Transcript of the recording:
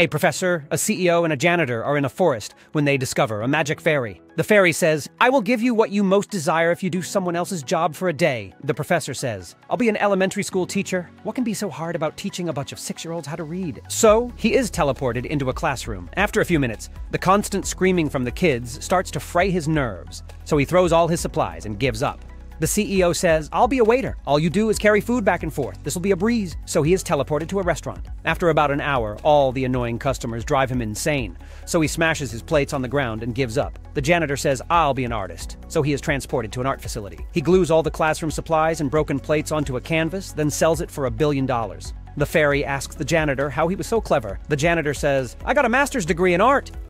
A professor, a CEO, and a janitor are in a forest when they discover a magic fairy. The fairy says, "I will give you what you most desire if you do someone else's job for a day." The professor says, "I'll be an elementary school teacher. What can be so hard about teaching a bunch of 6-year-olds how to read?" So, he is teleported into a classroom. After a few minutes, the constant screaming from the kids starts to fray his nerves, so he throws all his supplies and gives up. The CEO says, "I'll be a waiter. All you do is carry food back and forth. This will be a breeze." So he is teleported to a restaurant. After about an hour, all the annoying customers drive him insane, so he smashes his plates on the ground and gives up. The janitor says, "I'll be an artist." So he is transported to an art facility. He glues all the classroom supplies and broken plates onto a canvas, then sells it for $1 billion. The fairy asks the janitor how he was so clever. The janitor says, "I got a master's degree in art."